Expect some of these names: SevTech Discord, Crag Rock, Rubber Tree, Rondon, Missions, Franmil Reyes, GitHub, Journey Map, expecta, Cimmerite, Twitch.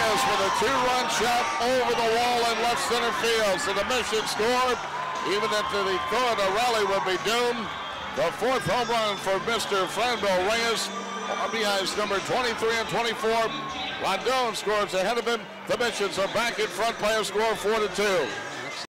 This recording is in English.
Reyes with a two-run shot over the wall in left center field. So the Missions score, even into the third. A rally would be doomed. The fourth home run for Mr. Franmil Reyes. RBIs number 23 and 24. Rondon scores ahead of him. The Missions are back in front. Players score 4-2.